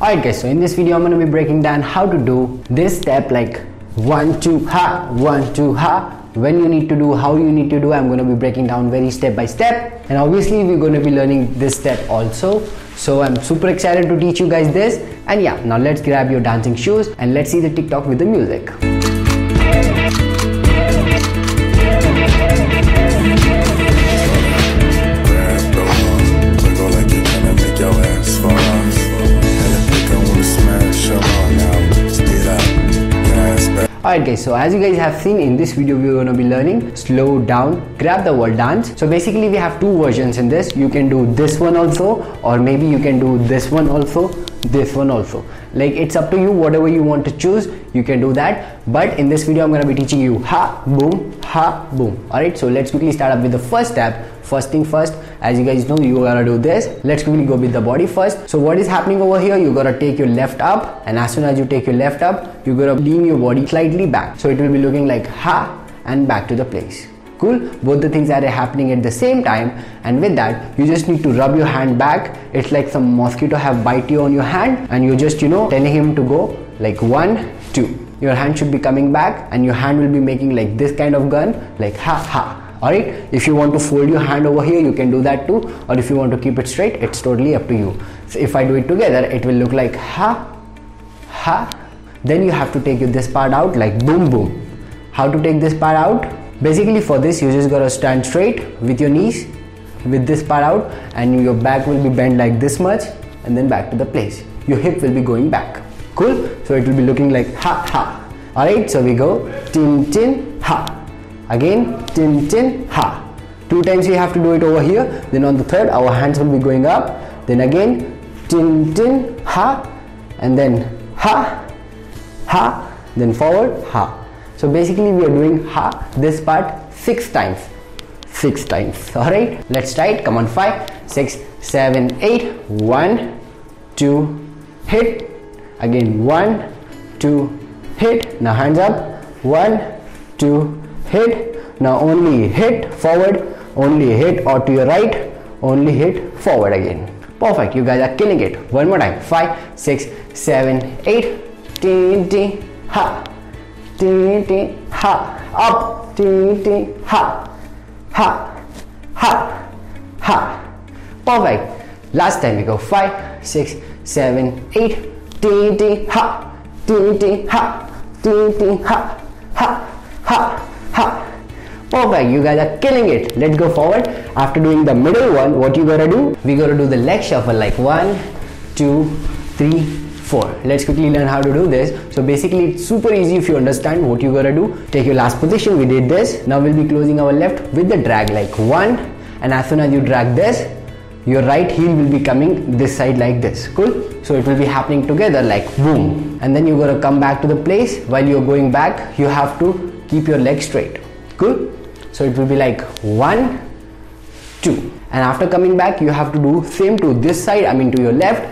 Alright guys, so in this video I'm going to be breaking down how to do this step like 1, 2, ha, 1, 2, ha. When you need to do, how you need to do, I'm going to be breaking down very step by step, and obviously we're going to be learning this step also. So I'm super excited to teach you guys this, and yeah, now let's grab your dancing shoes and let's see the TikTok with the music. Alright guys, so as you guys have seen in this video, we're gonna be learning slow down, grab the world dance. So basically we have two versions in this. You can do this one also, or maybe you can do this one also, this one also. Like it's up to you, whatever you want to choose, you can do that. But in this video, I'm gonna be teaching you ha, boom, ha, boom. Alright, so let's quickly start up with the first step. First thing first, as you guys know, you gotta do this. Let's quickly go with the body first. So what is happening over here, you gotta take your left up, and as soon as you take your left up, you gotta lean your body slightly back. So it will be looking like ha and back to the place. Cool, both the things are happening at the same time, and with that you just need to rub your hand back. It's like some mosquito have bite you on your hand, and you just, you know, telling him to go like 1, 2. Your hand should be coming back, and your hand will be making like this kind of gun, like ha ha. Alright, if you want to fold your hand over here, you can do that too, or if you want to keep it straight, it's totally up to you. So if I do it together, it will look like ha, ha. Then you have to take this part out like boom, boom. How to take this part out? Basically for this, you just gotta stand straight with your knees, with this part out, and your back will be bent like this much, and then back to the place. Your hip will be going back. Cool? So it will be looking like ha, ha. Alright, so we go tin, tin, ha. Again, tin, tin, ha. 2 times we have to do it over here. Then on the third, our hands will be going up. Then again, tin, tin, ha. And then ha, ha. Then forward, ha. So basically we are doing ha, this part 6 times. 6 times, alright? Let's try it. Come on, 5, 6, 7, 8. 1, 2, hit. Again, 1, 2, hit. Now hands up. 1, 2, hit. Now only hit forward, only hit or to your right, only hit forward again. Perfect, you guys are killing it. One more time. 5, 6, 7, 8. Tin tin ha, tin tin ha, up, tin tin ha, ha ha ha. Perfect, last time we go. 5, 6, 7, 8. Tin tin ha, tin tin ha, tin tin ha, ha ha ha. Perfect, you guys are killing it. Let's go forward. After doing the middle one, what you gotta do, we gotta do the leg shuffle like 1, 2, 3, 4. Let's quickly learn how to do this. So basically it's super easy if you understand what you gotta do. Take your last position, we did this. Now we'll be closing our left with the drag like 1, and as soon as you drag this, your right heel will be coming this side like this. Cool, so it will be happening together like boom, and then you gotta come back to the place. While you're going back, you have to keep your leg straight. Cool, so it will be like 1, 2, and after coming back you have to do same to this side, I mean to your left.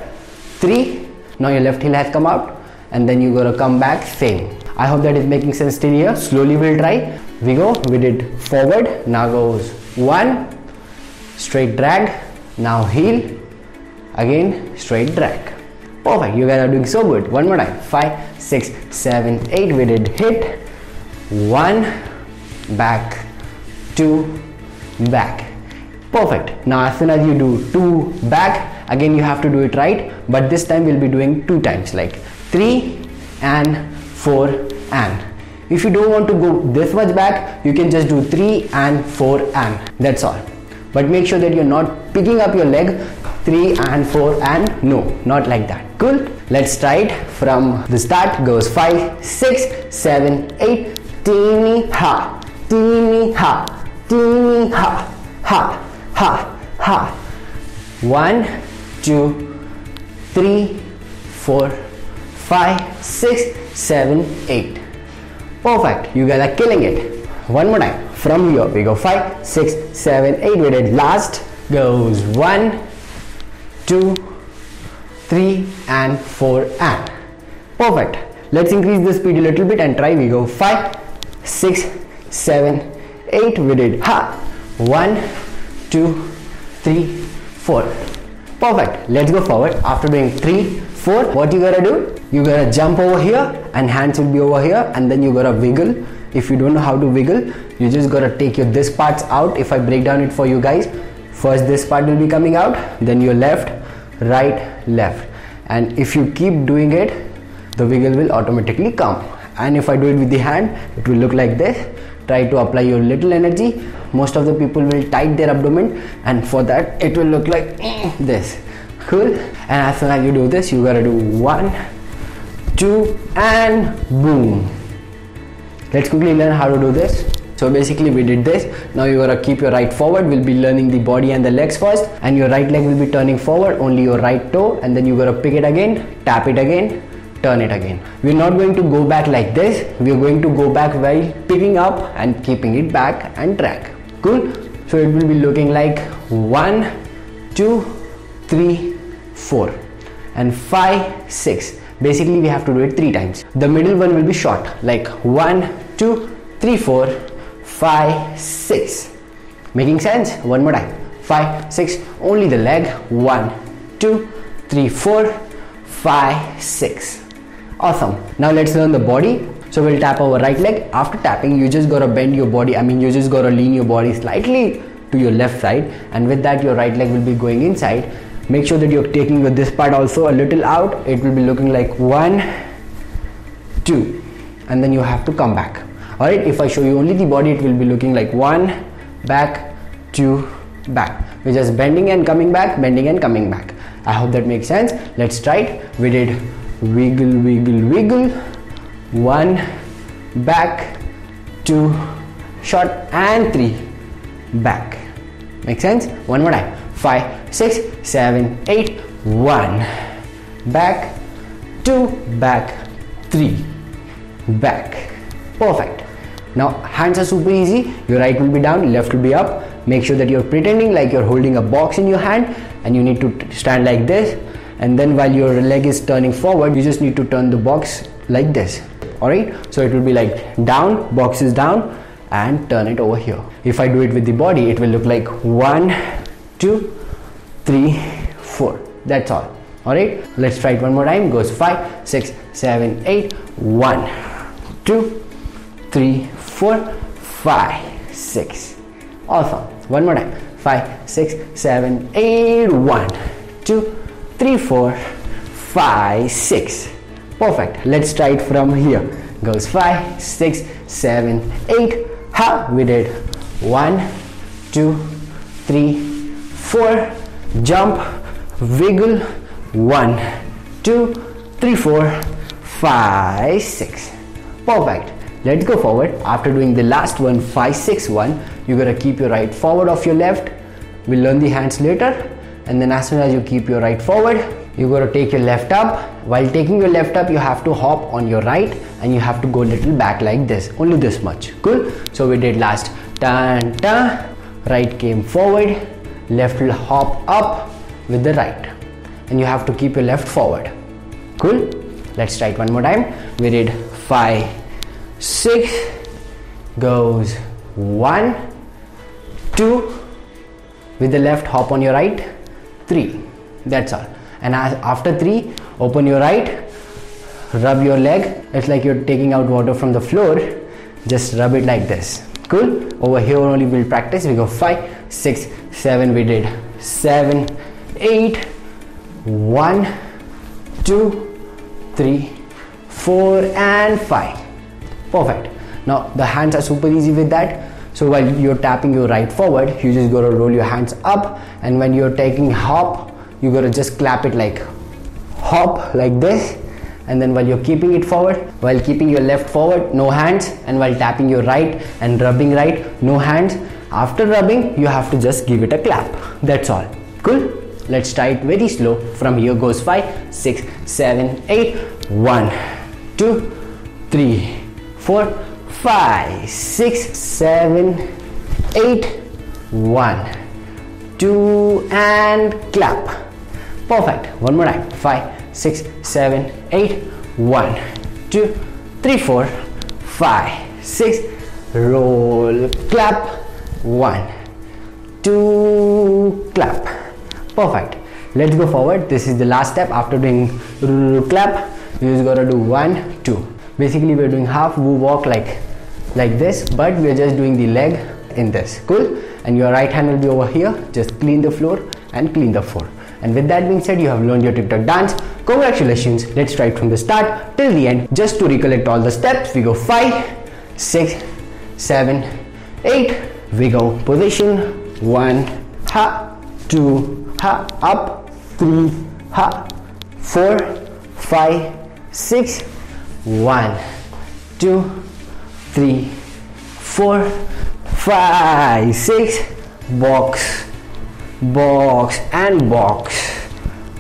3. Now your left heel has come out, and then you gotta come back same. I hope that is making sense till here. Slowly we'll try. We go, we did forward, now goes 1, straight drag, now heel, again straight drag. Perfect, you guys are doing so good. One more time. 5, 6, 7, 8. We did hit, 1, back, 2, back. Perfect. Now as soon as you do 2 back, again you have to do it right, but this time we'll be doing 2 times like 3 and 4 and. If you don't want to go this much back, you can just do 3 and 4 and, that's all. But make sure that you're not picking up your leg 3 and 4 and, no, not like that. Cool, let's try it from the start. Goes 5, 6, 7, 8. Teeny ha, teeny ha, teeny ha, ha ha ha. 1, 2, 3, 4, 5, 6, 7, 8. Perfect, you guys are killing it. One more time. From here we go 5, 6, 7, 8. We did last. Goes 1, 2, 3 and 4 and. Perfect, let's increase the speed a little bit and try. We go 5, 6, 7, 8. We did ha, 1, 2, 3, 4. Perfect, let's go forward. After doing 3, Four, what you gotta do? You gotta jump over here and hands will be over here, and then you gotta wiggle. If you don't know how to wiggle, you just gotta take your this parts out. If I break down it for you guys, first this part will be coming out, then your left, right, left. And if you keep doing it, the wiggle will automatically come. And if I do it with the hand, it will look like this. Try to apply your little energy. Most of the people will tight their abdomen, and for that it will look like this. Cool. And as soon as you do this, you gotta do 1, 2 and boom. Let's quickly learn how to do this. So basically we did this. Now you gotta keep your right forward. We'll be learning the body and the legs first, and your right leg will be turning forward, only your right toe, and then you gotta pick it again, tap it again, turn it again. We're not going to go back like this. We're going to go back while picking up and keeping it back and track. Cool. So it will be looking like 1, 2, 3, 4 and 5, 6. Basically we have to do it 3 times. The middle one will be short, like 1, 2, 3, 4, 5, 6. Making sense? One more time. 5, 6, only the leg. 1, 2, 3, 4, 5, 6. Awesome. Now let's learn the body. So we'll tap our right leg. After tapping, you just gotta bend your body. I mean, you just gotta lean your body slightly to your left side, and with that your right leg will be going inside. Make sure that you're taking with this part also a little out. It will be looking like 1, 2 and then you have to come back. Alright, if I show you only the body, it will be looking like 1 back, 2 back. We're just bending and coming back, bending and coming back. I hope that makes sense. Let's try it. We did wiggle, wiggle, wiggle, 1 back, 2 short and 3 back. Make sense? One more time. 5, 6, 7, 8, 1 back, 2 back, 3 back. Perfect. Now hands are super easy. Your right will be down, left will be up. Make sure that you're pretending like you're holding a box in your hand, and you need to stand like this, and then while your leg is turning forward, you just need to turn the box like this. Alright, so it will be like down, box is down, and turn it over here. If I do it with the body, it will look like 1, 2, 3, 4. That's all. Alright, let's try it one more time. Goes 5, 6, 7, 8, 1, 2, 3, 4, 5, 6. Awesome. One more time. 5, 6, 7, 8, 1, 2, 3, 4, 5, 6. Perfect. Let's try it from here. Goes 5, 6, 7, 8. Ha! We did 1, 2, 3, 4, jump, wiggle, 1, 2, 3, 4, 5, 6. Perfect. Let's go forward. After doing the last one, 5, 6, 1, you gotta keep your right forward of your left. We'll learn the hands later. And then as soon as you keep your right forward, you gotta take your left up. While taking your left up, you have to hop on your right, and you have to go a little back like this, only this much. Cool. So we did last turn, turn, right came forward, left will hop up with the right, and you have to keep your left forward. Cool. Let's try it one more time. We did 5, 6, goes 1, 2, with the left hop on your right, 3. That's all. And after 3, open your right, rub your leg. It's like you're taking out water from the floor. Just rub it like this. Cool. Over here only we'll practice. We go 5, 6, 7. We did 7, 8, 1, 2, 3, 4 and 5. Perfect. Now the hands are super easy with that. So while you're tapping your right forward, you just gotta roll your hands up, and when you're taking hop, you gotta just clap it like hop like this, and then while you're keeping it forward, while keeping your left forward, no hands, and while tapping your right and rubbing right, no hands. After rubbing, you have to just give it a clap. That's all. Cool. Let's try it very slow. From here goes 5, 6, 7, 8, 1, 2, 3, 4, 5, 6, 7, 8, 1, 2 and clap. Perfect. One more time. 5, 6, 7, 8, 1, 2, 3, 4, 5, 6, roll, clap, 1, 2, clap. Perfect. Let's go forward. This is the last step. After doing clap, you just gotta do 1, 2. Basically, we're doing half woo walk like this, but we're just doing the leg in this. Cool. And your right hand will be over here. Just clean the floor and clean the floor. And with that being said, you have learned your TikTok dance. Congratulations. Let's try it from the start till the end. Just to recollect all the steps, we go 5, 6, 7, 8. We go position 1, ha, 2, ha, up, 3, ha, 4, 5, 6, 1, 2, 3, 4, 5, 6, box, box and box,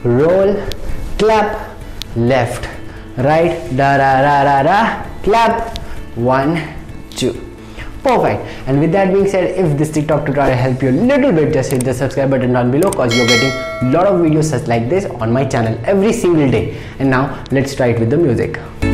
roll, clap, left, right, da ra ra ra ra, clap, 1, 2. Perfect. And with that being said, if this TikTok tutorial helped you a little bit, just hit the subscribe button down below, cause you're getting a lot of videos such like this on my channel every single day. And now let's try it with the music.